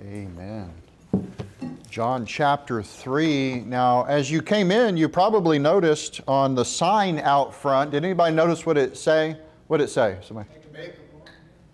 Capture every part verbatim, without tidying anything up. Amen. John chapter three. Now, as you came in, you probably noticed on the sign out front. Did anybody notice what it say? What did it say? Somebody. Make America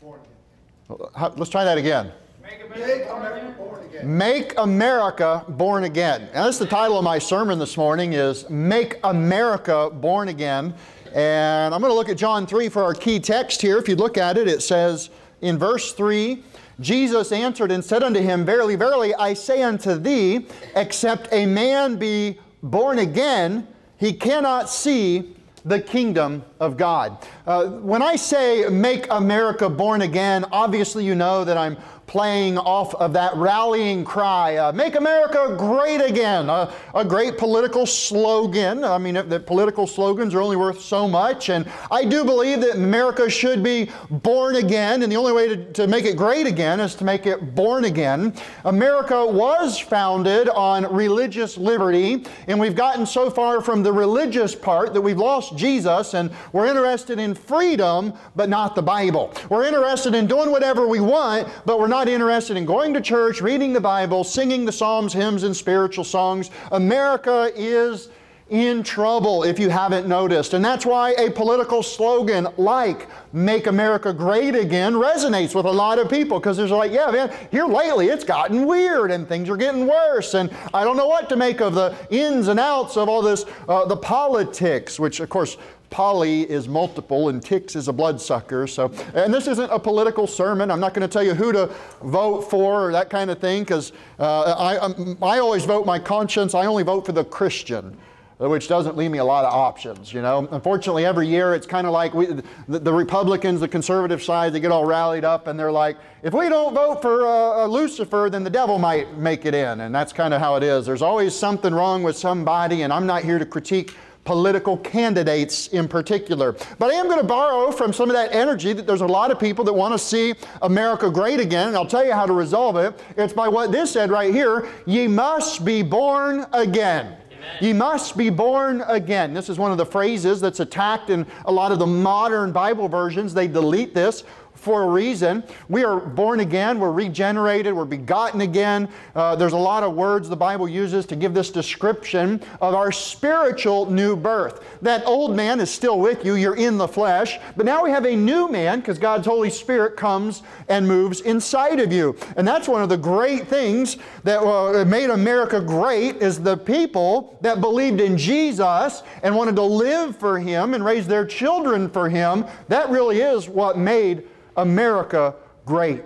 born again. How, let's try that again. Make America born again. Make America born again. And that's the title of my sermon this morning: is Make America Born Again. And I'm going to look at John three for our key text here. If you look at it, it says in verse three. Jesus answered and said unto him, Verily, verily, I say unto thee, except a man be born again, he cannot see the kingdom of God. Uh, when I say make America born again, obviously you know that I'm playing off of that rallying cry, uh, make America great again, uh, a great political slogan. I mean, the political slogans are only worth so much, and I do believe that America should be born again, and the only way to, to make it great again is to make it born again. America was founded on religious liberty, and we've gotten so far from the religious part that we've lost Jesus, and we're interested in freedom, but not the Bible. We're interested in doing whatever we want, but we're not Not interested in going to church, reading the Bible, singing the Psalms, hymns, and spiritual songs. America is in trouble, if you haven't noticed. And that's why a political slogan like Make America Great Again resonates with a lot of people, because there's like, yeah, man, here lately it's gotten weird and things are getting worse, and I don't know what to make of the ins and outs of all this, uh, the politics, which of course, poly is multiple and ticks is a bloodsucker. So, and this isn't a political sermon. I'm not going to tell you who to vote for or that kind of thing, because uh, I, um, I always vote my conscience. I only vote for the Christian, which doesn't leave me a lot of options, you know. Unfortunately, every year it's kind of like we, the, the Republicans, the conservative side, they get all rallied up and they're like, if we don't vote for uh, Lucifer, then the devil might make it in. And that's kind of how it is. There's always something wrong with somebody, and I'm not here to critique political candidates in particular. But I am going to borrow from some of that energy that there's a lot of people that want to see America great again, and I'll tell you how to resolve it. It's by what this said right here, ye must be born again. Amen. Ye must be born again. This is one of the phrases that's attacked in a lot of the modern Bible versions. They delete this for a reason. We are born again, we're regenerated, we're begotten again. Uh, there's a lot of words the Bible uses to give this description of our spiritual new birth. That old man is still with you, you're in the flesh, but now we have a new man because God's Holy Spirit comes and moves inside of you. And that's one of the great things that uh, made America great, is the people that believed in Jesus and wanted to live for Him and raise their children for Him. That really is what made America great.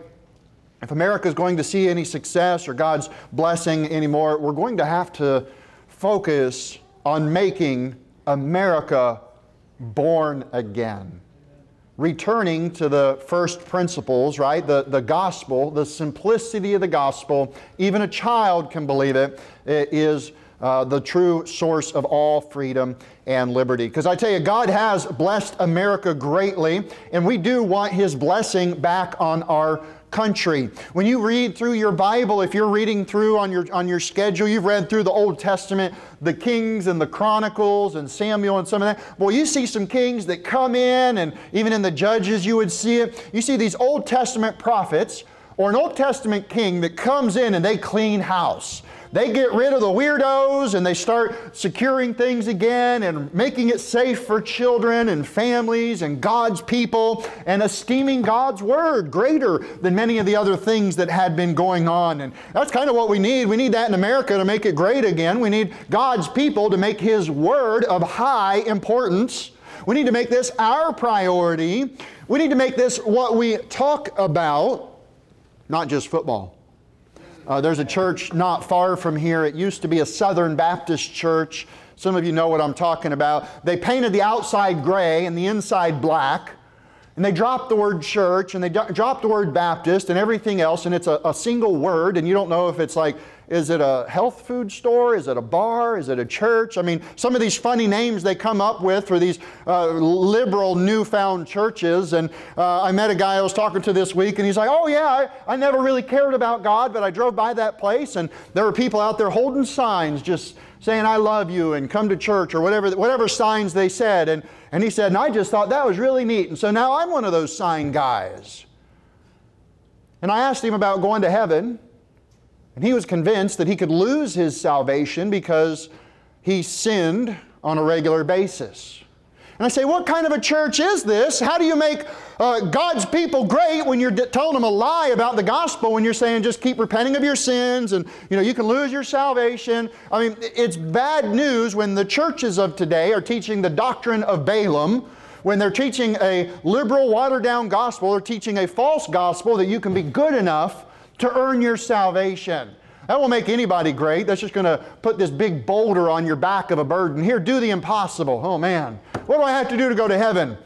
If America is going to see any success or God's blessing anymore, we're going to have to focus on making America born again. Returning to the first principles, right? The, the gospel, the simplicity of the gospel, even a child can believe it, it is Uh, the true source of all freedom and liberty. Because I tell you, God has blessed America greatly, and we do want His blessing back on our country. When you read through your Bible, if you're reading through on your, on your schedule, you've read through the Old Testament, the Kings and the Chronicles and Samuel and some of that. Well, you see some kings that come in, and even in the Judges you would see it. You see these Old Testament prophets or an Old Testament king that comes in and they clean house. They get rid of the weirdos and they start securing things again and making it safe for children and families and God's people, and esteeming God's Word greater than many of the other things that had been going on. And that's kind of what we need. We need that in America to make it great again. We need God's people to make His Word of high importance. We need to make this our priority. We need to make this what we talk about, not just football. Uh, there's a church not far from here. It used to be a Southern Baptist church. Some of you know what I'm talking about. They painted the outside gray and the inside black. And they dropped the word church, and they do- dropped the word Baptist and everything else. And it's a, a single word. And you don't know if it's like, is it a health food store? Is it a bar? Is it a church? I mean, some of these funny names they come up with for these uh, liberal newfound churches. And uh, I met a guy I was talking to this week, and he's like, oh yeah, I, I never really cared about God, but I drove by that place and there were people out there holding signs just saying I love you and come to church or whatever whatever signs they said. And, and he said, and I just thought that was really neat. And so now I'm one of those sign guys. And I asked him about going to heaven. And he was convinced that he could lose his salvation because he sinned on a regular basis. And I say, what kind of a church is this? How do you make uh, God's people great when you're telling them a lie about the gospel, when you're saying just keep repenting of your sins and, you know, you can lose your salvation? I mean, it's bad news when the churches of today are teaching the doctrine of Balaam, when they're teaching a liberal, watered-down gospel or teaching a false gospel that you can be good enough to earn your salvation. That won't make anybody great. That's just going to put this big boulder on your back of a burden. Here, do the impossible. Oh, man. What do I have to do to go to heaven?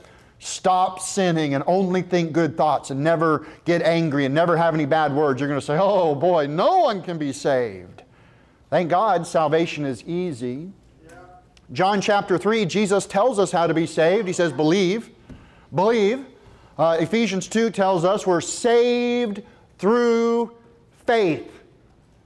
Stop sinning and only think good thoughts and never get angry and never have any bad words. You're going to say, oh, boy, no one can be saved. Thank God salvation is easy. Yeah. John chapter three, Jesus tells us how to be saved. He says, believe. Believe. Uh, Ephesians two tells us we're saved through faith.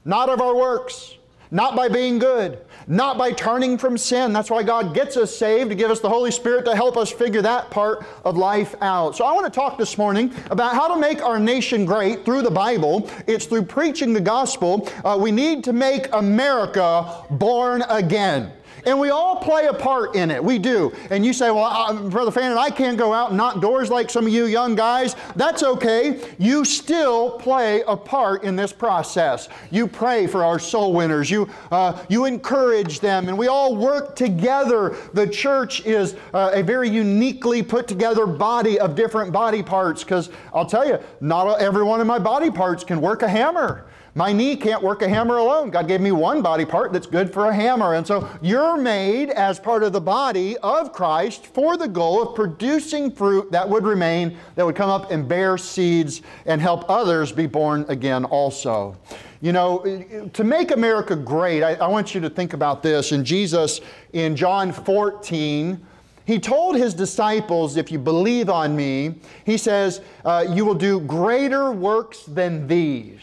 Not of our works, not by being good, not by turning from sin. That's why God gets us saved, to give us the Holy Spirit to help us figure that part of life out. So I want to talk this morning about how to make our nation great through the Bible. It's through preaching the gospel. Uh, we need to make America born again. And we all play a part in it. We do. And you say, well, I, Brother Fannin, I can't go out and knock doors like some of you young guys. That's okay. You still play a part in this process. You pray for our soul winners. You, uh, you encourage them. And we all work together. The church is uh, a very uniquely put together body of different body parts. Because I'll tell you, not every one of my body parts can work a hammer. My knee can't work a hammer alone. God gave me one body part that's good for a hammer. And so you're made as part of the body of Christ for the goal of producing fruit that would remain, that would come up and bear seeds and help others be born again also. You know, to make America great, I, I want you to think about this. And Jesus, in John fourteen, He told His disciples, if you believe on me, He says, uh, you will do greater works than these.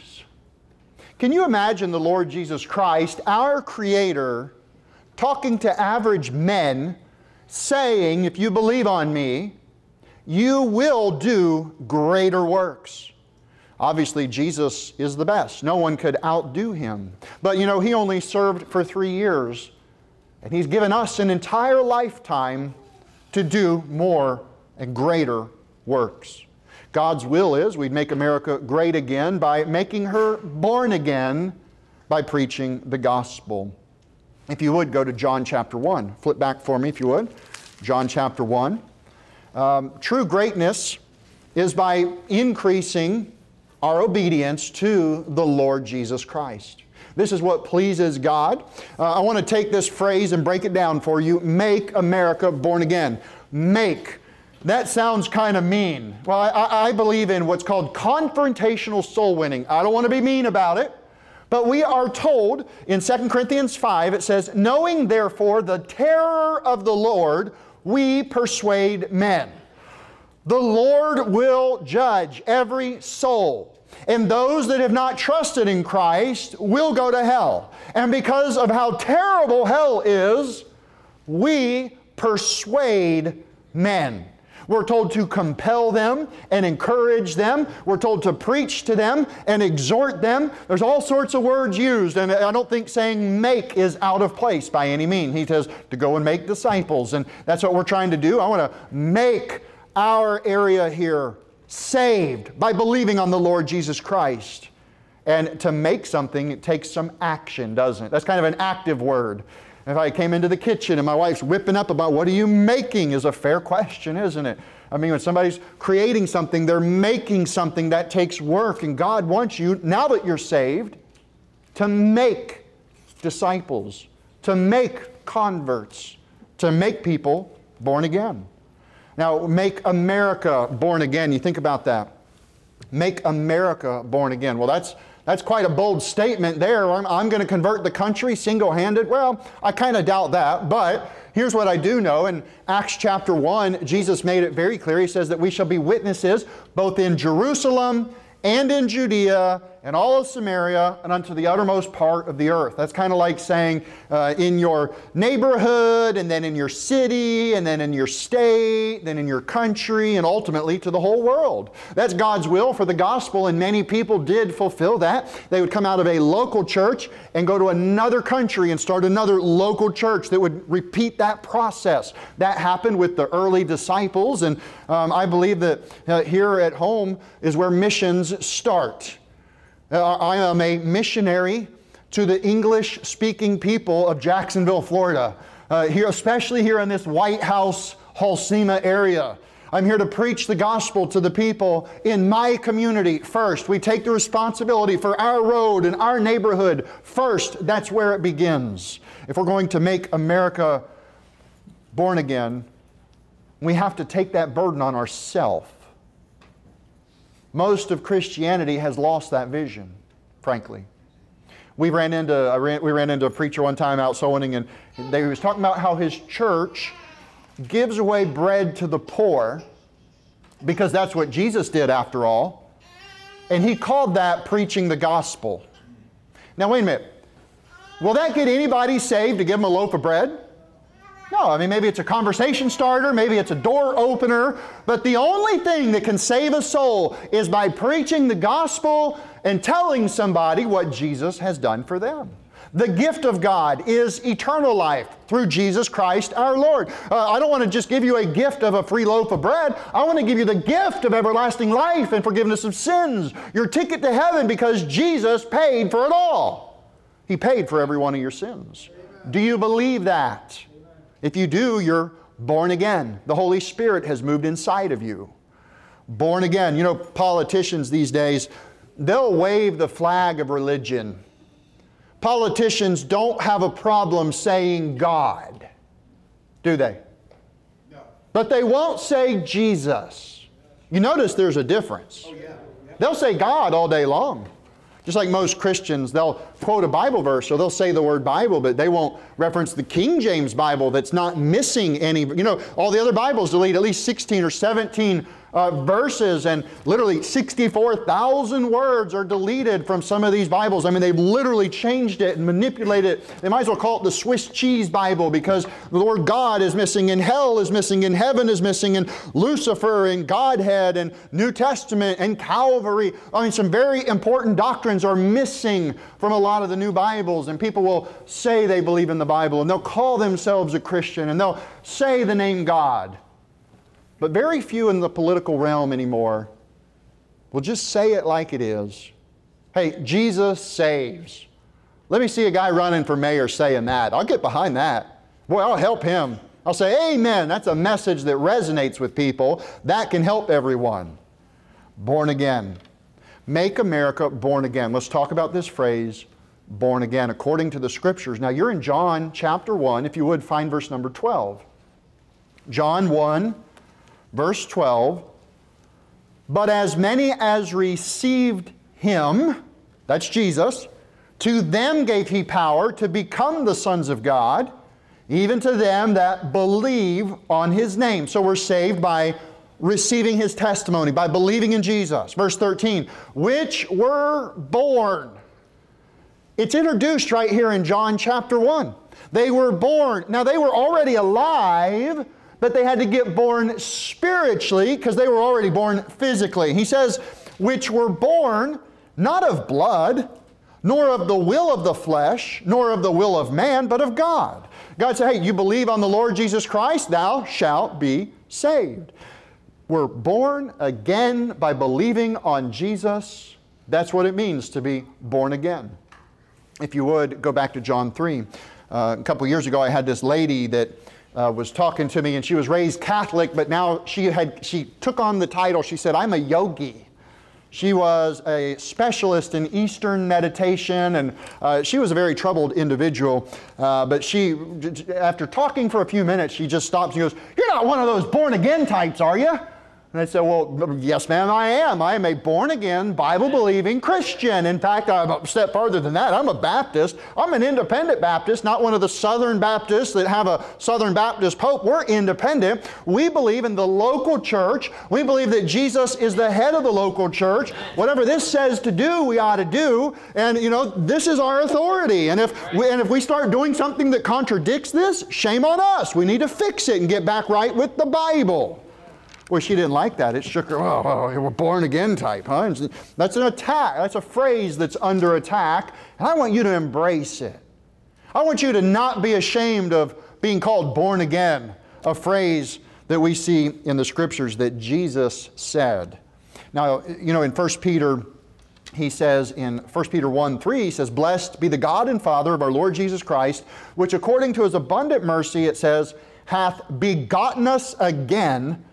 Can you imagine the Lord Jesus Christ, our Creator, talking to average men, saying, if you believe on me, you will do greater works? Obviously, Jesus is the best. No one could outdo Him. But you know, He only served for three years, and He's given us an entire lifetime to do more and greater works. God's will is we'd make America great again by making her born again by preaching the gospel. If you would, go to John chapter one. Flip back for me if you would. John chapter one. Um, true greatness is by increasing our obedience to the Lord Jesus Christ. This is what pleases God. Uh, I want to take this phrase and break it down for you. Make America born again. Make. That sounds kind of mean. Well, I, I believe in what's called confrontational soul winning. I don't want to be mean about it, but we are told in Second Corinthians five, it says, knowing therefore the terror of the Lord, we persuade men. The Lord will judge every soul. And those that have not trusted in Christ will go to hell. And because of how terrible hell is, we persuade men. We're told to compel them and encourage them. We're told to preach to them and exhort them. There's all sorts of words used, and I don't think saying make is out of place by any means. He says to go and make disciples, and that's what we're trying to do. I want to make our area here saved by believing on the Lord Jesus Christ. And to make something, it takes some action, doesn't it? That's kind of an active word. If I came into the kitchen and my wife's whipping up about what are you making is a fair question, isn't it? I mean, when somebody's creating something, they're making something that takes work. And God wants you, now that you're saved, to make disciples, to make converts, to make people born again. Now, make America born again. You think about that. Make America born again. Well, that's... That's quite a bold statement there. I'm, I'm going to convert the country single-handed. Well, I kind of doubt that, but here's what I do know. In Acts chapter one, Jesus made it very clear. He says that we shall be witnesses both in Jerusalem and in Judea and all of Samaria, and unto the uttermost part of the earth. That's kind of like saying uh, in your neighborhood, and then in your city, and then in your state, then in your country, and ultimately to the whole world. That's God's will for the gospel, and many people did fulfill that. They would come out of a local church and go to another country and start another local church that would repeat that process. That happened with the early disciples, and um, I believe that uh, here at home is where missions start. I am a missionary to the English-speaking people of Jacksonville, Florida, uh, here, especially here in this White House, Halsema area. I'm here to preach the gospel to the people in my community first. We take the responsibility for our road and our neighborhood first. That's where it begins. If we're going to make America born again, we have to take that burden on ourselves. Most of Christianity has lost that vision, frankly. We ran into, I ran, we ran into a preacher one time out sowing, and they was talking about how his church gives away bread to the poor, because that's what Jesus did after all, and he called that preaching the gospel. Now wait a minute, will that get anybody saved to give them a loaf of bread? No, I mean, maybe it's a conversation starter, maybe it's a door opener, but the only thing that can save a soul is by preaching the gospel and telling somebody what Jesus has done for them. The gift of God is eternal life through Jesus Christ our Lord. Uh, I don't want to just give you a gift of a free loaf of bread. I want to give you the gift of everlasting life and forgiveness of sins, your ticket to heaven, because Jesus paid for it all. He paid for every one of your sins. Amen. Do you believe that? Amen. If you do, you're born again. The Holy Spirit has moved inside of you. Born again. You know, politicians these days, they'll wave the flag of religion. Politicians don't have a problem saying God, do they? No. But they won't say Jesus. You notice there's a difference. Oh, yeah. Yeah. They'll say God all day long. Just like most Christians, they'll quote a Bible verse or they'll say the word Bible, but they won't reference the King James Bible that's not missing any. You know, all the other Bibles delete at least sixteen or seventeen Uh, verses, and literally sixty-four thousand words are deleted from some of these Bibles. I mean, they've literally changed it and manipulated it. They might as well call it the Swiss cheese Bible, because the Lord God is missing, and hell is missing, and heaven is missing, and Lucifer and Godhead and New Testament and Calvary. I mean, some very important doctrines are missing from a lot of the new Bibles, and people will say they believe in the Bible, and they'll call themselves a Christian, and they'll say the name God. But very few in the political realm anymore will just say it like it is. Hey, Jesus saves. Let me see a guy running for mayor saying that. I'll get behind that. Boy, I'll help him. I'll say amen. That's a message that resonates with people. That can help everyone. Born again. Make America born again. Let's talk about this phrase, born again, according to the Scriptures. Now, you're in John chapter one. If you would, find verse number twelve. John one. Verse twelve, but as many as received Him, that's Jesus, to them gave He power to become the sons of God, even to them that believe on His name. So we're saved by receiving His testimony, by believing in Jesus. Verse thirteen, which were born. It's introduced right here in John chapter one. They were born. Now they were already alive, but they had to get born spiritually, because they were already born physically. He says, which were born not of blood, nor of the will of the flesh, nor of the will of man, but of God. God said, hey, you believe on the Lord Jesus Christ, thou shalt be saved. We're born again by believing on Jesus. That's what it means to be born again. If you would, go back to John three. Uh, a couple years ago, I had this lady that Uh, was talking to me, and she was raised Catholic, but now she had she took on the title. She said, I'm a yogi. She was a specialist in Eastern meditation, and uh, she was a very troubled individual. Uh, but she, after talking for a few minutes, she just stops and goes, you're not one of those born again types, are you? And I said, well, yes, ma'am, I am. I am a born-again, Bible-believing Christian. In fact, I'm a step further than that. I'm a Baptist. I'm an independent Baptist, not one of the Southern Baptists that have a Southern Baptist Pope. We're independent. We believe in the local church. We believe that Jesus is the head of the local church. Whatever this says to do, we ought to do. And, you know, this is our authority. And if we, and if we start doing something that contradicts this, shame on us. We need to fix it and get back right with the Bible. Well, she didn't like that. It shook her. Oh, oh, we're born again type, huh? That's an attack. That's a phrase that's under attack. And I want you to embrace it. I want you to not be ashamed of being called born again, a phrase that we see in the Scriptures that Jesus said. Now, you know, in First Peter, he says in First Peter one three, he says, "Blessed be the God and Father of our Lord Jesus Christ, which according to His abundant mercy," it says, "hath begotten us again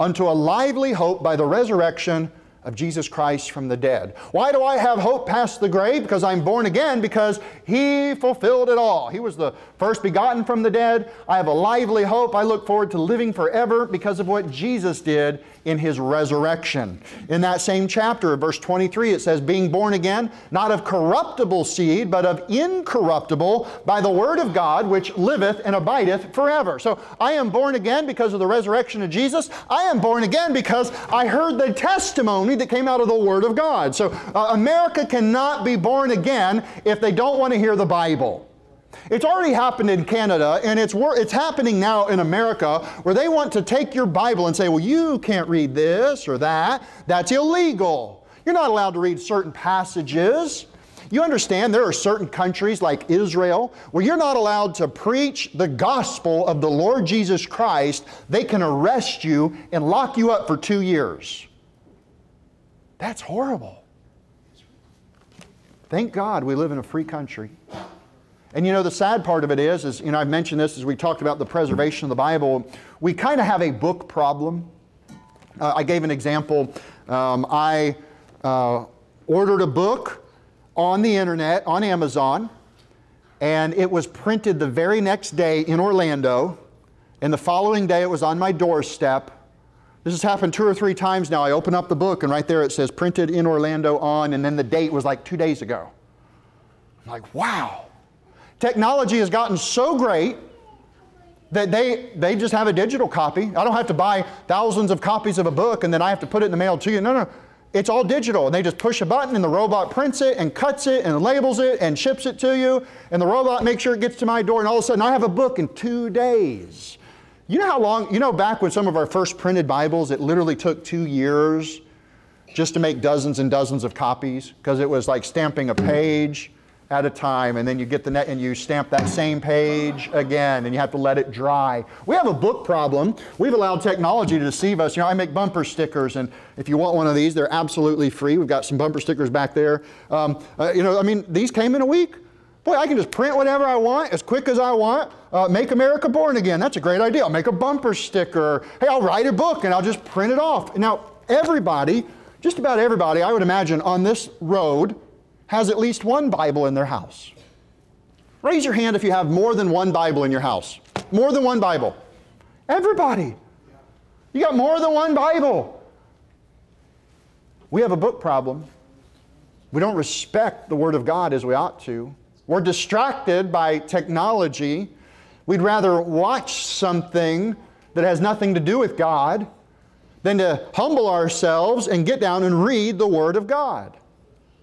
unto a lively hope by the resurrection of Jesus Christ from the dead." Why do I have hope past the grave? Because I'm born again, because He fulfilled it all. He was the first begotten from the dead. I have a lively hope. I look forward to living forever because of what Jesus did in His resurrection. In that same chapter, verse twenty-three, it says, "Being born again, not of corruptible seed, but of incorruptible, by the word of God, which liveth and abideth forever." So I am born again because of the resurrection of Jesus. I am born again because I heard the testimony that came out of the Word of God. So uh, America cannot be born again if they don't want to hear the Bible. It's already happened in Canada, and it's, it's happening now in America, where they want to take your Bible and say, well, you can't read this or that. That's illegal. You're not allowed to read certain passages. You understand there are certain countries like Israel where you're not allowed to preach the gospel of the Lord Jesus Christ. They can arrest you and lock you up for two years. That's horrible. Thank God we live in a free country. And you know, the sad part of it is, is you know, I've mentioned this as we talked about the preservation of the Bible. We kind of have a book problem. Uh, I gave an example. Um, I uh, ordered a book on the internet, on Amazon, and it was printed the very next day in Orlando, and the following day it was on my doorstep. This has happened two or three times now. I open up the book, and right there it says, printed in Orlando on, and then the date was like two days ago. I'm like, wow. Technology has gotten so great that they, they just have a digital copy. I don't have to buy thousands of copies of a book, and then I have to put it in the mail to you. No, no. It's all digital. And they just push a button, and the robot prints it, and cuts it, and labels it, and ships it to you. And the robot makes sure it gets to my door, and all of a sudden I have a book in two days. You know how long, you know back when some of our first printed Bibles, it literally took two years just to make dozens and dozens of copies, because it was like stamping a page at a time, and then you get the net and you stamp that same page again, and you have to let it dry. We have a book problem. We've allowed technology to deceive us. You know, I make bumper stickers, and if you want one of these, they're absolutely free. We've got some bumper stickers back there. Um, uh, you know, I mean, these came in a week. Boy, I can just print whatever I want, as quick as I want. Uh, make America born again. That's a great idea. I'll make a bumper sticker. Hey, I'll write a book and I'll just print it off. Now, everybody, just about everybody, I would imagine, on this road has at least one Bible in their house. Raise your hand if you have more than one Bible in your house. More than one Bible. Everybody. You got more than one Bible. We have a book problem. We don't respect the Word of God as we ought to. We're distracted by technology. We'd rather watch something that has nothing to do with God than to humble ourselves and get down and read the Word of God.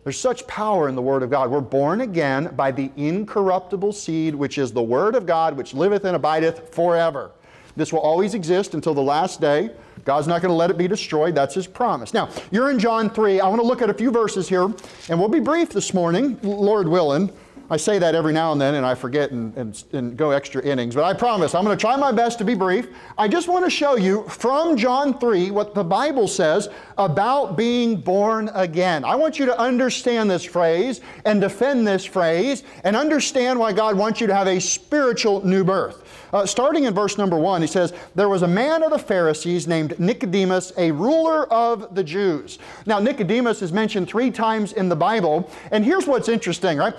There's such power in the Word of God. We're born again by the incorruptible seed, which is the Word of God, which liveth and abideth forever. This will always exist until the last day. God's not going to let it be destroyed. That's His promise. Now, you're in John three. I want to look at a few verses here, and we'll be brief this morning, Lord willing. I say that every now and then, and I forget and, and, and go extra innings. But I promise, I'm going to try my best to be brief. I just want to show you from John three what the Bible says about being born again. I want you to understand this phrase and defend this phrase and understand why God wants you to have a spiritual new birth. Uh, starting in verse number one, he says, "There was a man of the Pharisees named Nicodemus, a ruler of the Jews." Now, Nicodemus is mentioned three times in the Bible. And here's what's interesting, right?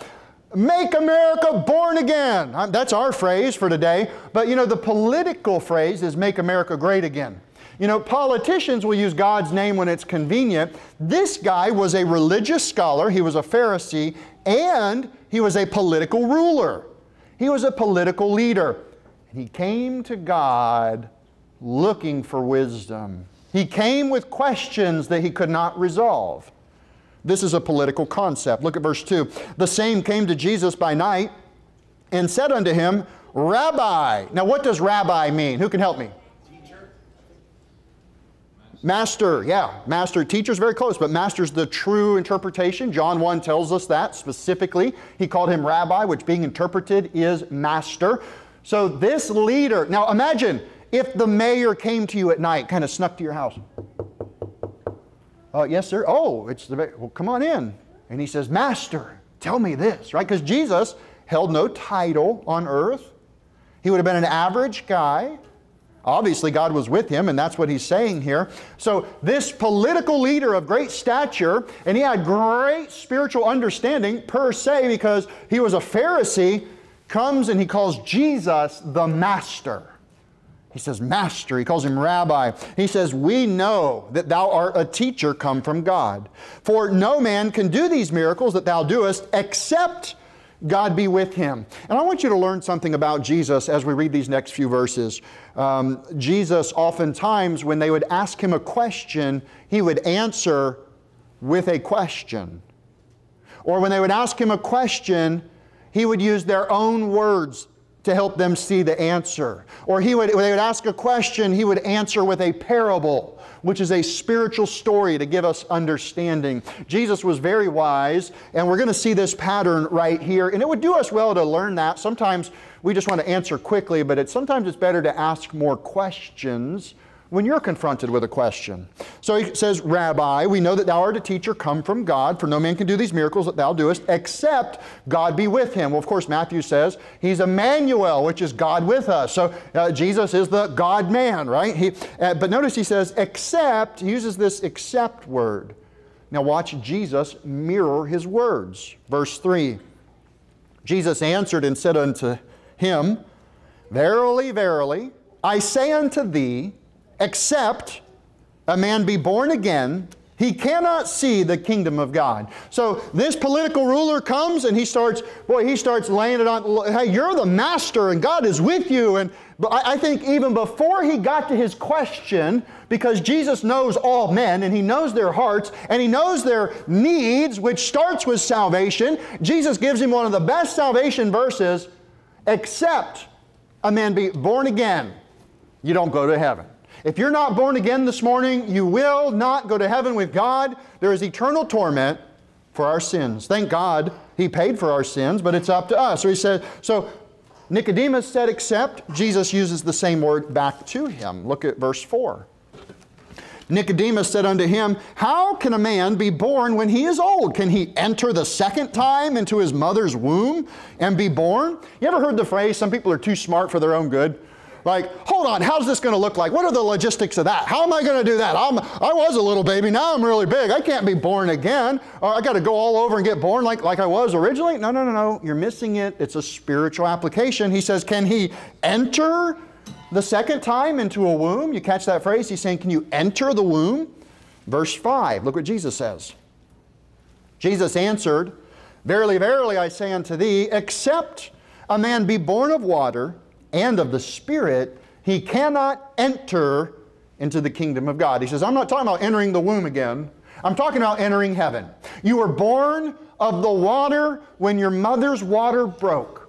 Make America born again. That's our phrase for today. But you know, the political phrase is make America great again. You know, politicians will use God's name when it's convenient. This guy was a religious scholar, he was a Pharisee, and he was a political ruler. He was a political leader. And he came to God looking for wisdom. He came with questions that he could not resolve. This is a political concept. Look at verse two. The same came to Jesus by night and said unto him, Rabbi. Now what does rabbi mean? Who can help me? Teacher. Master. Master, yeah. Master, teacher's very close, but master's the true interpretation. John one tells us that specifically. He called him rabbi, which being interpreted is master. So this leader, now imagine if the mayor came to you at night, kind of snuck to your house. Uh, yes, sir. Oh, it's the, well, come on in. And he says, Master, tell me this, right? Because Jesus held no title on earth. He would have been an average guy. Obviously, God was with him, and that's what he's saying here. So this political leader of great stature, and he had great spiritual understanding per se, because he was a Pharisee, comes and he calls Jesus the Master. He says, Master. He calls him Rabbi. He says, we know that thou art a teacher come from God. For no man can do these miracles that thou doest except God be with him. And I want you to learn something about Jesus as we read these next few verses. Um, Jesus, oftentimes, when they would ask him a question, he would answer with a question. Or when they would ask him a question, he would use their own words to help them see the answer. Or he would, they would ask a question, he would answer with a parable, which is a spiritual story to give us understanding. Jesus was very wise, and we're going to see this pattern right here. And it would do us well to learn that. Sometimes we just want to answer quickly, but it's, sometimes it's better to ask more questions when you're confronted with a question. So he says, Rabbi, we know that thou art a teacher come from God, for no man can do these miracles that thou doest, except God be with him. Well, of course, Matthew says he's Emmanuel, which is God with us. So uh, Jesus is the God-man, right? He, uh, but notice he says, except, he uses this except word. Now watch Jesus mirror his words. Verse three, Jesus answered and said unto him, Verily, verily, I say unto thee, except a man be born again, he cannot see the kingdom of God. So this political ruler comes and he starts, boy, he starts laying it on, hey, you're the master and God is with you. And but I, I think even before he got to his question, because Jesus knows all men and he knows their hearts and he knows their needs, which starts with salvation, Jesus gives him one of the best salvation verses, except a man be born again, you don't go to heaven. If you're not born again this morning, you will not go to heaven with God. There is eternal torment for our sins. Thank God He paid for our sins, but it's up to us. So he said, so Nicodemus said, except. Jesus uses the same word back to him. Look at verse four. Nicodemus said unto him, How can a man be born when he is old? Can he enter the second time into his mother's womb and be born? You ever heard the phrase, some people are too smart for their own good? Like, hold on, how's this going to look like? What are the logistics of that? How am I going to do that? I'm, I was a little baby, now I'm really big. I can't be born again. Or I got to go all over and get born like, like I was originally? No, no, no, no, you're missing it. It's a spiritual application. He says, can he enter the second time into a womb? You catch that phrase? He's saying, can you enter the womb? Verse five, look what Jesus says. Jesus answered, Verily, verily, I say unto thee, except a man be born of water and of the Spirit, he cannot enter into the kingdom of God. He says, I'm not talking about entering the womb again. I'm talking about entering heaven. You were born of the water when your mother's water broke.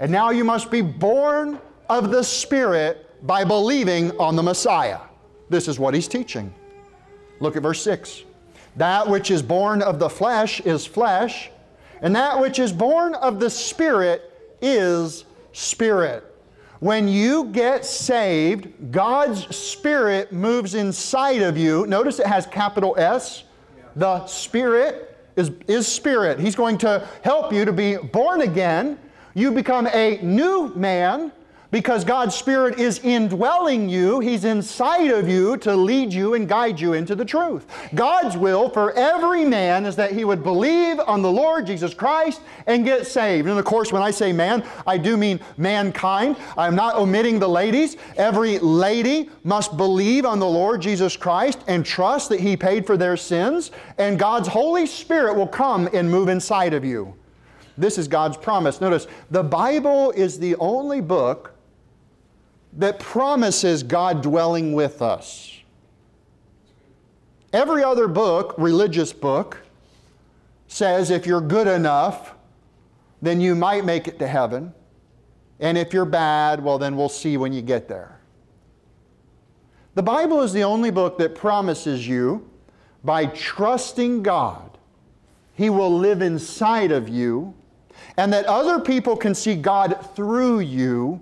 And now you must be born of the Spirit by believing on the Messiah. This is what he's teaching. Look at verse six. That which is born of the flesh is flesh, and that which is born of the Spirit is Spirit. When you get saved, God's Spirit moves inside of you. Notice it has capital S. Yeah. The Spirit is, is Spirit. He's going to help you to be born again. You become a new man. because God's Spirit is indwelling you. He's inside of you to lead you and guide you into the truth. God's will for every man is that he would believe on the Lord Jesus Christ and get saved. And of course, when I say man, I do mean mankind. I'm not omitting the ladies. Every lady must believe on the Lord Jesus Christ and trust that He paid for their sins, and God's Holy Spirit will come and move inside of you. This is God's promise. Notice, the Bible is the only book that promises God dwelling with us. Every other book, religious book, says if you're good enough, then you might make it to heaven. And if you're bad, well, then we'll see when you get there. The Bible is the only book that promises you, by trusting God, He will live inside of you, and that other people can see God through you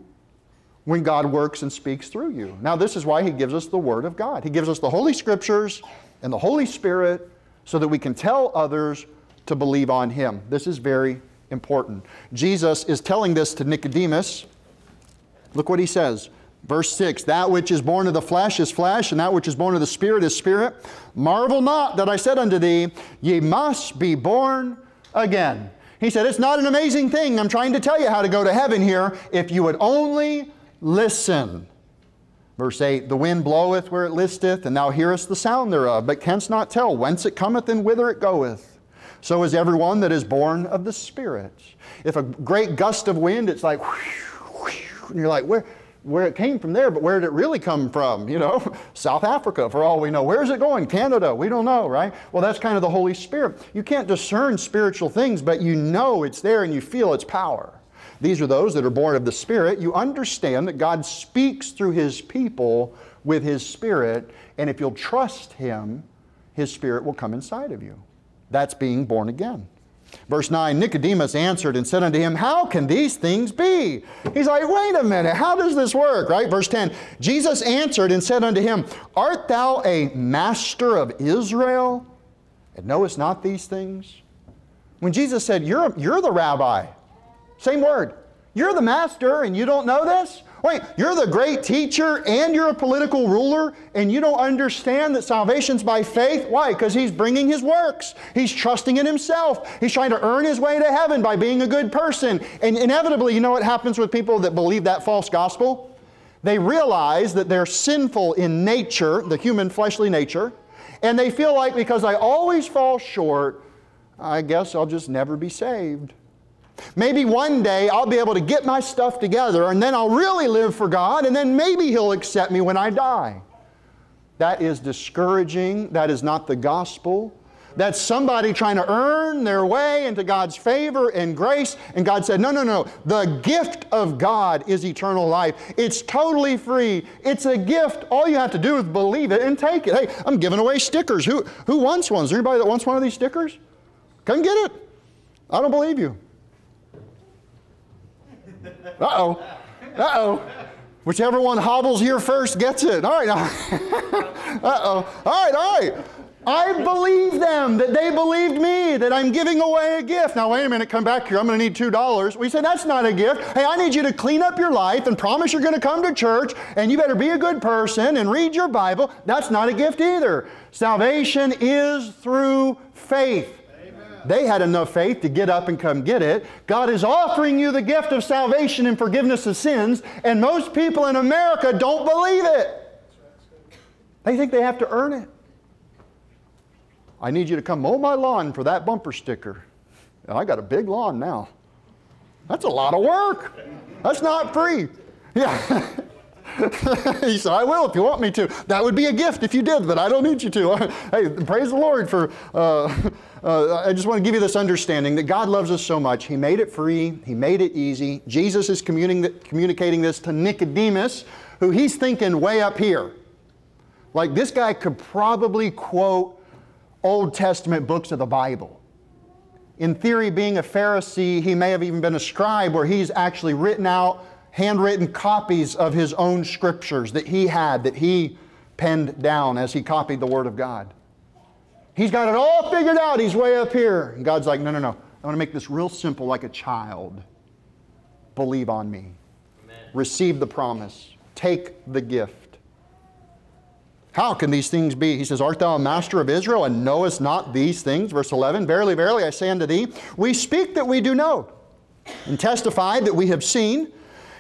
when God works and speaks through you. Now, this is why He gives us the Word of God. He gives us the Holy Scriptures and the Holy Spirit so that we can tell others to believe on Him. This is very important. Jesus is telling this to Nicodemus. Look what He says. Verse six, that which is born of the flesh is flesh, and that which is born of the Spirit is spirit. Marvel not that I said unto thee, ye must be born again. He said, it's not an amazing thing. I'm trying to tell you how to go to heaven here, if you would only listen. Verse eight, the wind bloweth where it listeth, and thou hearest the sound thereof, but canst not tell whence it cometh and whither it goeth. So is everyone that is born of the Spirit. If a great gust of wind, it's like, whoosh, whoosh, and you're like, where? Where it came from there, but where did it really come from? You know, South Africa, for all we know. Where is it going? Canada, we don't know, right? Well, that's kind of the Holy Spirit. You can't discern spiritual things, but you know it's there and you feel its power. These are those that are born of the Spirit. You understand that God speaks through His people with His Spirit, and if you'll trust Him, His Spirit will come inside of you. That's being born again. Verse nine, Nicodemus answered and said unto him, how can these things be? He's like, wait a minute, how does this work, right? Verse ten, Jesus answered and said unto him, art thou a master of Israel, and knowest not these things? When Jesus said, you're, you're the rabbi, same word. You're the master and you don't know this? Wait, you're the great teacher and you're a political ruler and you don't understand that salvation's by faith? Why? Because he's bringing his works. He's trusting in himself. He's trying to earn his way to heaven by being a good person. And inevitably, you know what happens with people that believe that false gospel? They realize that they're sinful in nature, the human fleshly nature, and they feel like because I always fall short, I guess I'll just never be saved. Maybe one day I'll be able to get my stuff together and then I'll really live for God and then maybe He'll accept me when I die. That is discouraging. That is not the gospel. That's somebody trying to earn their way into God's favor and grace. And God said, no, no, no. The gift of God is eternal life. It's totally free. It's a gift. All you have to do is believe it and take it. Hey, I'm giving away stickers. Who, who wants one? Is there anybody that wants one of these stickers? Come get it. I don't believe you. Uh-oh. Uh-oh. Whichever one hobbles here first gets it. All right. Uh-oh. All right, all right. I believe them, that they believed me, that I'm giving away a gift. Now, wait a minute, come back here. I'm going to need two dollars. We say, that's not a gift. Hey, I need you to clean up your life and promise you're going to come to church and you better be a good person and read your Bible. That's not a gift either. Salvation is through faith. They had enough faith to get up and come get it. God is offering you the gift of salvation and forgiveness of sins, and most people in America don't believe it. They think they have to earn it. I need you to come mow my lawn for that bumper sticker. And I got a big lawn now. That's a lot of work. That's not free. Yeah. He said, I will if you want me to. That would be a gift if you did, but I don't need you to. Hey, praise the Lord for, uh, uh, I just want to give you this understanding that God loves us so much. He made it free. He made it easy. Jesus is communicating this to Nicodemus, who he's thinking way up here. Like this guy could probably quote Old Testament books of the Bible. In theory, being a Pharisee, he may have even been a scribe where he's actually written out handwritten copies of his own scriptures that he had, that he penned down as he copied the Word of God. He's got it all figured out. He's way up here. And God's like, no, no, no. I want to make this real simple like a child. Believe on me. Amen. Receive the promise. Take the gift. How can these things be? He says, art thou a master of Israel, and knowest not these things? Verse eleven, verily, verily, I say unto thee, we speak that we do know, and testify that we have seen,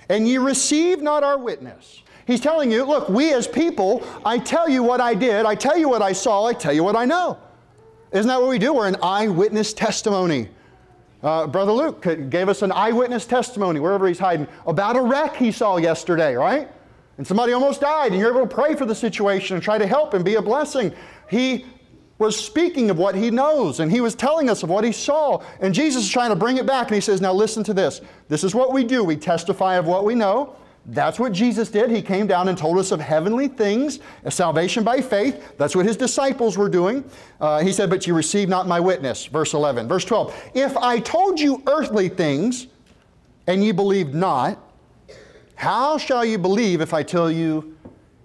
and ye receive not our witness. He's telling you, look, we as people, I tell you what I did, I tell you what I saw, I tell you what I know. Isn't that what we do? We're an eyewitness testimony. Uh, Brother Luke gave us an eyewitness testimony, wherever he's hiding, about a wreck he saw yesterday, right? And somebody almost died, and you're able to pray for the situation and try to help and be a blessing. He was speaking of what he knows, and he was telling us of what he saw. And Jesus is trying to bring it back, and he says, now listen to this. This is what we do. We testify of what we know. That's what Jesus did. He came down and told us of heavenly things, of salvation by faith. That's what his disciples were doing. Uh, he said, but you receive not my witness. Verse eleven. Verse twelve. If I told you earthly things, and ye believed not, how shall you believe if I tell you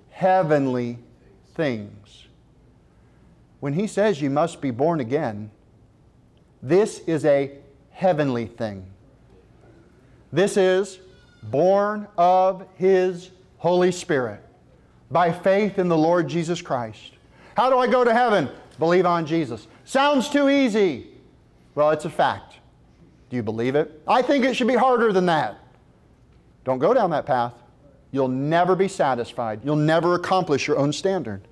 heavenly things? When he says you must be born again, this is a heavenly thing. This is born of his Holy Spirit by faith in the Lord Jesus Christ. How do I go to heaven? Believe on Jesus. Sounds too easy. Well, it's a fact. Do you believe it? I think it should be harder than that. Don't go down that path. You'll never be satisfied. You'll never accomplish your own standard.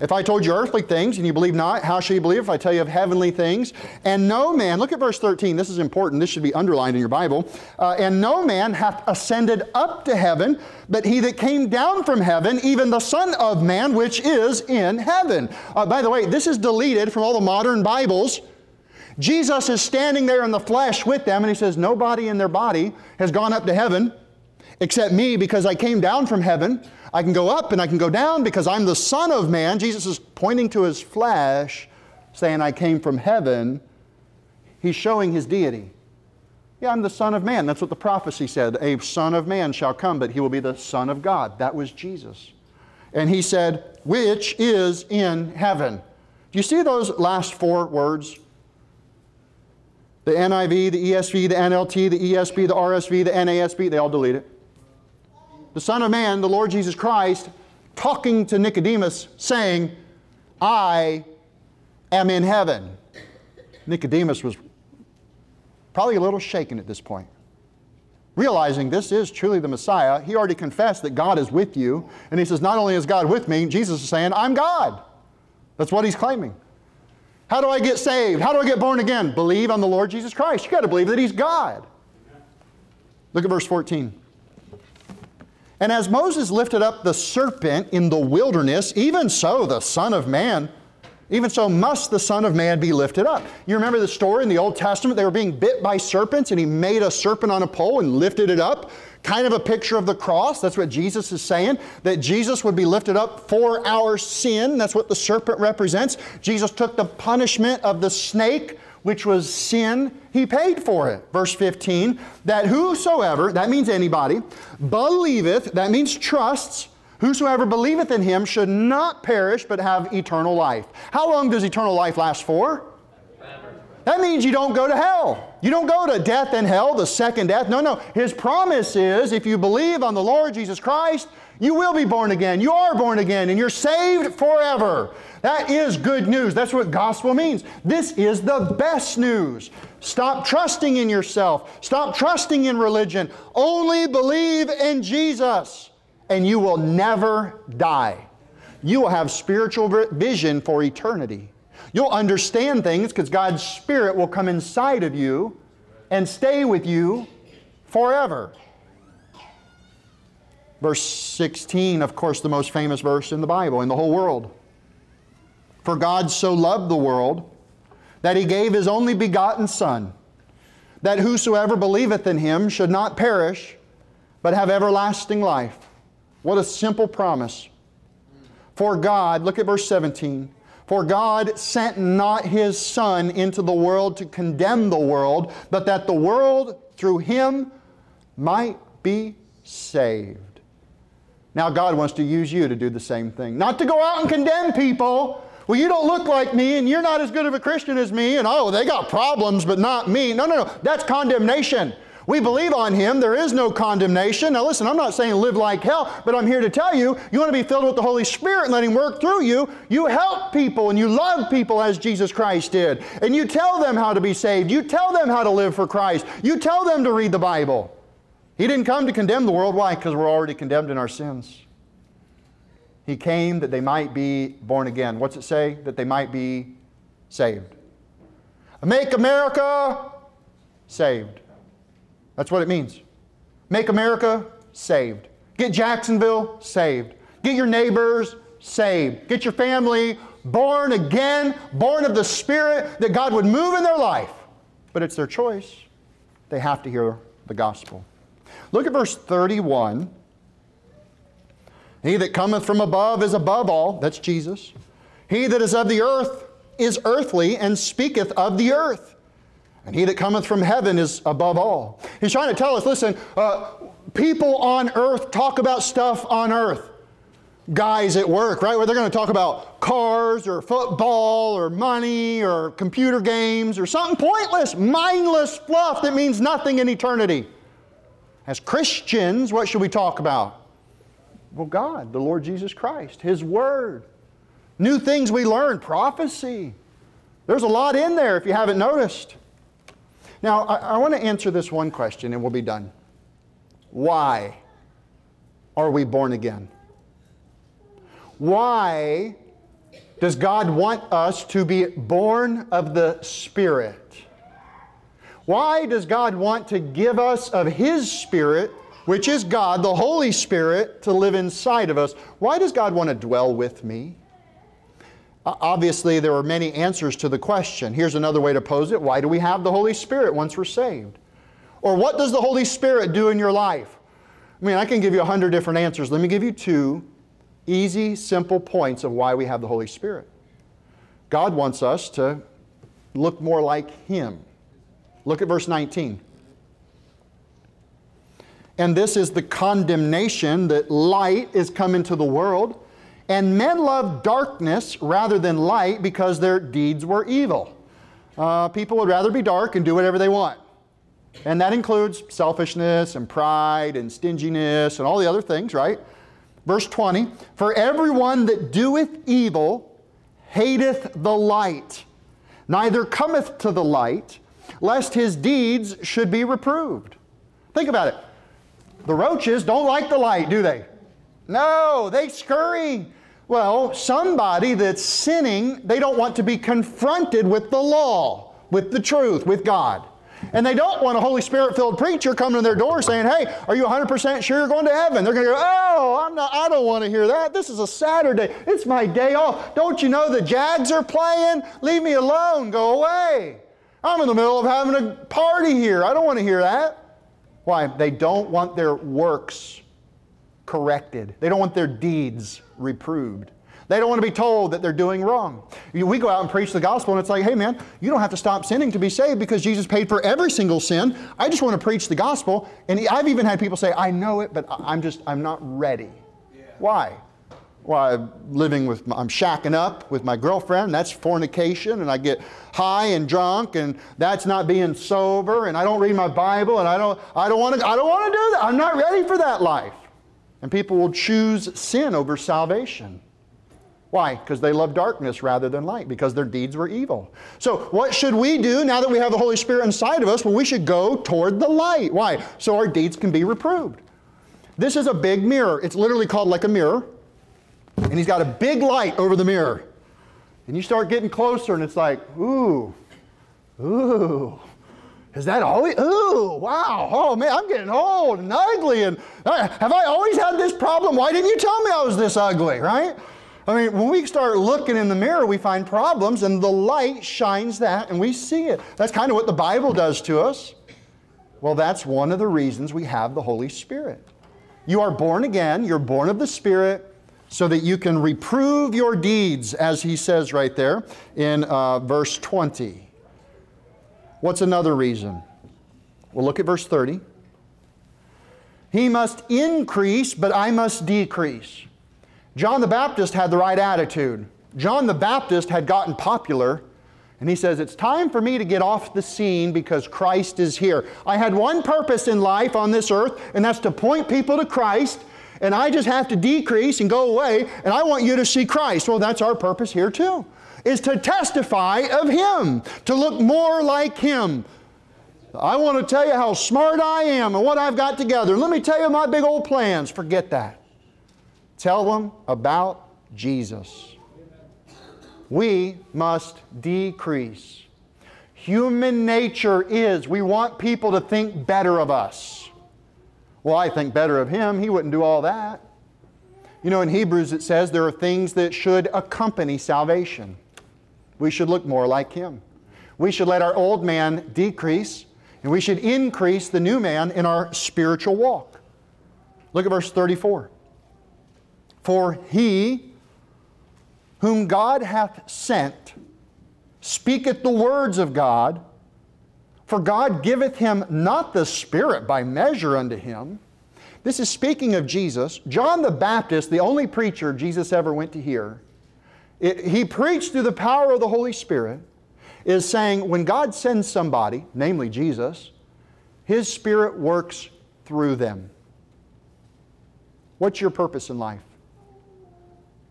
If I told you earthly things and you believe not, how shall you believe if I tell you of heavenly things? And no man, look at verse thirteen, this is important, this should be underlined in your Bible. Uh, and no man hath ascended up to heaven, but he that came down from heaven, even the Son of Man, which is in heaven. Uh, by the way, this is deleted from all the modern Bibles. Jesus is standing there in the flesh with them, and he says, nobody in their body has gone up to heaven except me, because I came down from heaven. I can go up and I can go down because I'm the Son of Man. Jesus is pointing to his flesh, saying, I came from heaven. He's showing his deity. Yeah, I'm the Son of Man. That's what the prophecy said. A Son of Man shall come, but he will be the Son of God. That was Jesus. And he said, which is in heaven. Do you see those last four words? The N I V, the E S V, the N L T, the E S B, the R S V, the N A S B, they all delete it. The Son of Man, the Lord Jesus Christ, talking to Nicodemus, saying, I am in heaven. Nicodemus was probably a little shaken at this point, realizing this is truly the Messiah. He already confessed that God is with you. And he says, not only is God with me, Jesus is saying, I'm God. That's what he's claiming. How do I get saved? How do I get born again? Believe on the Lord Jesus Christ. You've got to believe that he's God. Look at verse fourteen. And as Moses lifted up the serpent in the wilderness, even so the Son of Man, even so must the Son of Man be lifted up. You remember the story in the Old Testament? They were being bit by serpents, and he made a serpent on a pole and lifted it up. Kind of a picture of the cross. That's what Jesus is saying, that Jesus would be lifted up for our sin. That's what the serpent represents. Jesus took the punishment of the snake, which was sin. He paid for it. Verse fifteen, that whosoever, that means anybody, believeth, that means trusts, whosoever believeth in him should not perish but have eternal life. How long does eternal life last for? Forever. That means you don't go to hell. You don't go to death and hell, the second death. No, no. His promise is if you believe on the Lord Jesus Christ, you will be born again. You are born again, and you're saved forever. That is good news. That's what gospel means. This is the best news. Stop trusting in yourself. Stop trusting in religion. Only believe in Jesus, and you will never die. You will have spiritual vision for eternity. You'll understand things because God's Spirit will come inside of you and stay with you forever. Verse sixteen, of course, the most famous verse in the Bible, in the whole world. For God so loved the world that he gave his only begotten Son, that whosoever believeth in him should not perish, but have everlasting life. What a simple promise. For God, look at verse seventeen. For God sent not his Son into the world to condemn the world, but that the world through him might be saved. Now God wants to use you to do the same thing. Not to go out and condemn people. Well, you don't look like me, and you're not as good of a Christian as me, and oh, they got problems, but not me. No, no, no. That's condemnation. We believe on Him. There is no condemnation. Now listen, I'm not saying live like hell, but I'm here to tell you, you want to be filled with the Holy Spirit and let Him work through you. You help people and you love people as Jesus Christ did. And you tell them how to be saved. You tell them how to live for Christ. You tell them to read the Bible. He didn't come to condemn the world. Why? Because we're already condemned in our sins. He came that they might be born again. What's it say? That they might be saved. Make America saved. That's what it means. Make America saved. Get Jacksonville saved. Get your neighbors saved. Get your family born again, born of the Spirit, that God would move in their life. But it's their choice. They have to hear the gospel. Look at verse thirty-one. He that cometh from above is above all. That's Jesus. He that is of the earth is earthly and speaketh of the earth. And he that cometh from heaven is above all. He's trying to tell us, listen, uh, people on earth talk about stuff on earth. Guys at work, right, where they're going to talk about cars or football or money or computer games or something pointless, mindless fluff that means nothing in eternity. As Christians, what should we talk about? Well, God, the Lord Jesus Christ, His Word. New things we learn, prophecy. There's a lot in there if you haven't noticed. Now, I, I want to answer this one question and we'll be done. Why are we born again? Why does God want us to be born of the Spirit? Why does God want to give us of His Spirit, which is God, the Holy Spirit, to live inside of us? Why does God want to dwell with me? Obviously, there are many answers to the question. Here's another way to pose it. Why do we have the Holy Spirit once we're saved? Or what does the Holy Spirit do in your life? I mean, I can give you a hundred different answers. Let me give you two easy, simple points of why we have the Holy Spirit. God wants us to look more like Him. Look at verse nineteen. And this is the condemnation, that light is come into the world, and men love darkness rather than light, because their deeds were evil. Uh, people would rather be dark and do whatever they want. And that includes selfishness and pride and stinginess and all the other things, right? Verse twenty, for everyone that doeth evil hateth the light, neither cometh to the light, lest his deeds should be reproved. Think about it. The roaches don't like the light, do they? No, they scurry. Well, somebody that's sinning, they don't want to be confronted with the law, with the truth, with God. And they don't want a Holy Spirit-filled preacher coming to their door saying, hey, are you one hundred percent sure you're going to heaven? They're going to go, oh, I'm not, I don't want to hear that. This is a Saturday. It's my day off. Don't you know the Jags are playing? Leave me alone. Go away. I'm in the middle of having a party here. I don't want to hear that. Why? They don't want their works corrected. They don't want their deeds reproved. They don't want to be told that they're doing wrong. We go out and preach the gospel and it's like, hey man, you don't have to stop sinning to be saved, because Jesus paid for every single sin. I just want to preach the gospel. And I've even had people say, I know it, but I'm just, I'm not ready. Yeah. Why? Why? Well, I'm living with, my, I'm shacking up with my girlfriend. That's fornication, and I get high and drunk, and that's not being sober, and I don't read my Bible, and I don't, I don't want to, I don't want to do that. I'm not ready for that life. And people will choose sin over salvation. Why? Because they love darkness rather than light, because their deeds were evil. So what should we do now that we have the Holy Spirit inside of us? Well, we should go toward the light. Why? So our deeds can be reproved. This is a big mirror. It's literally called like a mirror. And He's got a big light over the mirror. And you start getting closer and it's like, ooh, ooh. Is that always? Ooh, wow. Oh, man, I'm getting old and ugly. And uh, have I always had this problem? Why didn't you tell me I was this ugly, right? I mean, when we start looking in the mirror, we find problems, and the light shines that, and we see it. That's kind of what the Bible does to us. Well, that's one of the reasons we have the Holy Spirit. You are born again. You're born of the Spirit so that you can reprove your deeds, as he says right there in uh, verse twenty. What's another reason? Well, look at verse thirty. He must increase, but I must decrease. John the Baptist had the right attitude. John the Baptist had gotten popular. And he says, it's time for me to get off the scene because Christ is here. I had one purpose in life on this earth, and that's to point people to Christ, and I just have to decrease and go away, and I want you to see Christ. Well, that's our purpose here too, is to testify of Him, to look more like Him. I want to tell you how smart I am and what I've got together. Let me tell you my big old plans. Forget that. Tell them about Jesus. We must decrease. Human nature is, we want people to think better of us. Well, I think better of him. He wouldn't do all that. You know, in Hebrews it says there are things that should accompany salvation. We should look more like him. We should let our old man decrease, and we should increase the new man in our spiritual walk. Look at verse thirty-four. For he whom God hath sent speaketh the words of God, for God giveth him not the Spirit by measure unto him. This is speaking of Jesus. John the Baptist, the only preacher Jesus ever went to hear, it, he preached through the power of the Holy Spirit, is saying when God sends somebody, namely Jesus, His Spirit works through them. What's your purpose in life?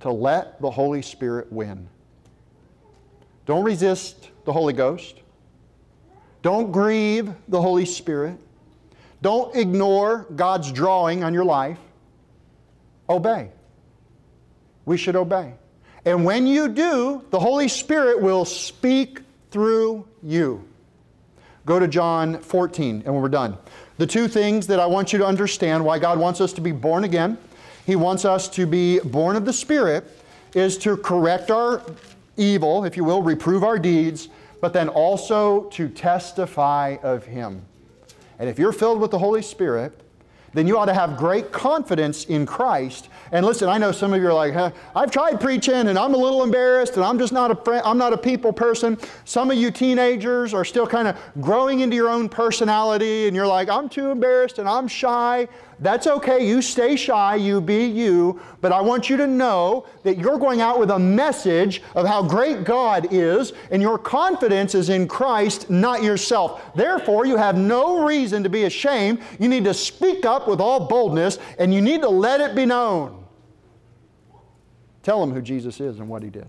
To let the Holy Spirit win. Don't resist the Holy Ghost. Don't grieve the Holy Spirit. Don't ignore God's drawing on your life. Obey. We should obey. And when you do, the Holy Spirit will speak through you. Go to John fourteen, and when we're done. The two things that I want you to understand why God wants us to be born again, He wants us to be born of the Spirit, is to correct our evil, if you will, reprove our deeds, but then also to testify of Him. And if you're filled with the Holy Spirit, then you ought to have great confidence in Christ. And listen, I know some of you are like, huh, I've tried preaching and I'm a little embarrassed and I'm just not a friend, I'm not a people person. Some of you teenagers are still kind of growing into your own personality and you're like, I'm too embarrassed and I'm shy. That's okay, you stay shy, you be you, but I want you to know that you're going out with a message of how great God is and your confidence is in Christ, not yourself. Therefore, you have no reason to be ashamed. You need to speak up with all boldness and you need to let it be known. Tell them who Jesus is and what He did.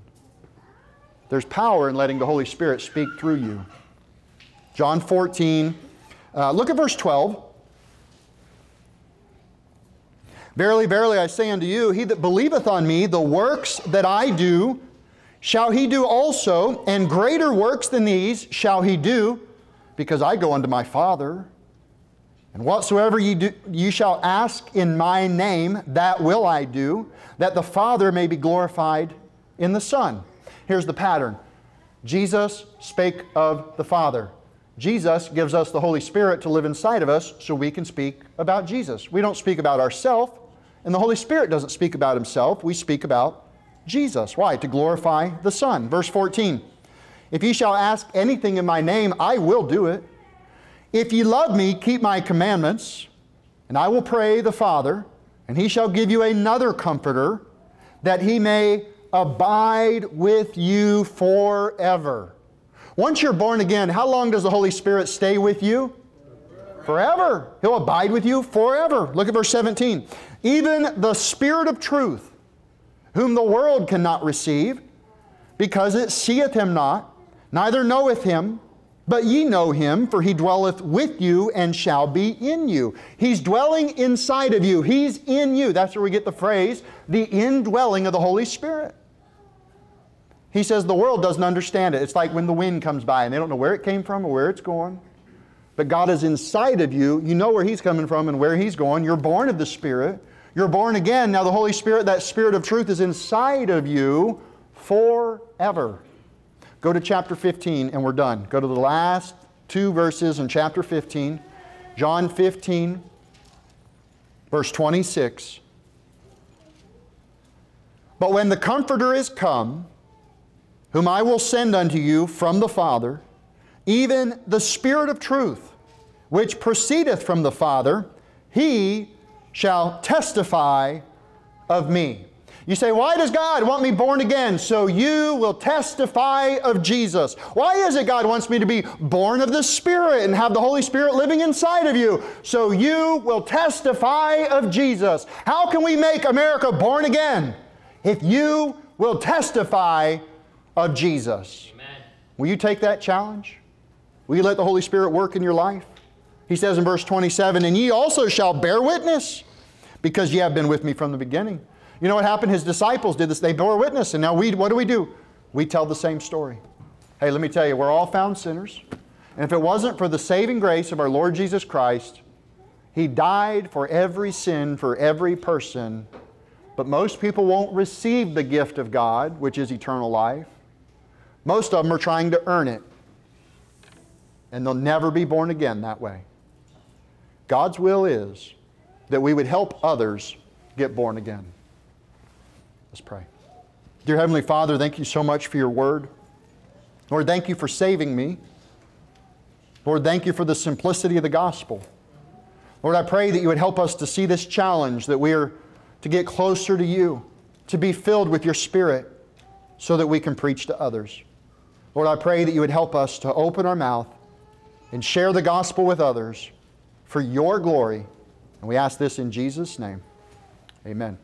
There's power in letting the Holy Spirit speak through you. John fourteen, uh, look at verse twelve. Verily, verily, I say unto you, he that believeth on me, the works that I do, shall he do also, and greater works than these shall he do, because I go unto my Father. And whatsoever ye do, ye shall ask in my name, that will I do, that the Father may be glorified in the Son. Here's the pattern. Jesus spake of the Father. Jesus gives us the Holy Spirit to live inside of us so we can speak about Jesus. We don't speak about ourselves. And the Holy Spirit doesn't speak about Himself, we speak about Jesus. Why? To glorify the Son. Verse fourteen, if ye shall ask anything in my name, I will do it. If ye love me, keep my commandments, and I will pray the Father, and He shall give you another Comforter, that He may abide with you forever. Once you're born again, how long does the Holy Spirit stay with you? Forever. He'll abide with you forever. Look at verse seventeen. Even the Spirit of truth, whom the world cannot receive, because it seeth him not, neither knoweth him, but ye know him, for he dwelleth with you and shall be in you. He's dwelling inside of you. He's in you. That's where we get the phrase, the indwelling of the Holy Spirit. He says the world doesn't understand it. It's like when the wind comes by and they don't know where it came from or where it's going. But God is inside of you. You know where He's coming from and where He's going. You're born of the Spirit. You're born again. Now the Holy Spirit, that Spirit of truth, is inside of you forever. Go to chapter fifteen and we're done. Go to the last two verses in chapter fifteen. John fifteen, verse twenty-six. But when the Comforter is come, whom I will send unto you from the Father, even the Spirit of truth, which proceedeth from the Father, He shall testify of me. You say, why does God want me born again? So you will testify of Jesus. Why is it God wants me to be born of the Spirit and have the Holy Spirit living inside of you? So you will testify of Jesus. How can we make America born again? If you will testify of Jesus. Amen. Will you take that challenge? Will you let the Holy Spirit work in your life? He says in verse twenty-seven, and ye also shall bear witness, because ye have been with me from the beginning. You know what happened? His disciples did this. They bore witness, and now we, what do we do? We tell the same story. Hey, let me tell you, we're all found sinners. And if it wasn't for the saving grace of our Lord Jesus Christ, He died for every sin, for every person. But most people won't receive the gift of God, which is eternal life. Most of them are trying to earn it. And they'll never be born again that way. God's will is that we would help others get born again. Let's pray. Dear Heavenly Father, thank you so much for your word. Lord, thank you for saving me. Lord, thank you for the simplicity of the gospel. Lord, I pray that you would help us to see this challenge, that we are to get closer to you, to be filled with your Spirit so that we can preach to others. Lord, I pray that you would help us to open our mouth and share the gospel with others for your glory. And we ask this in Jesus' name. Amen.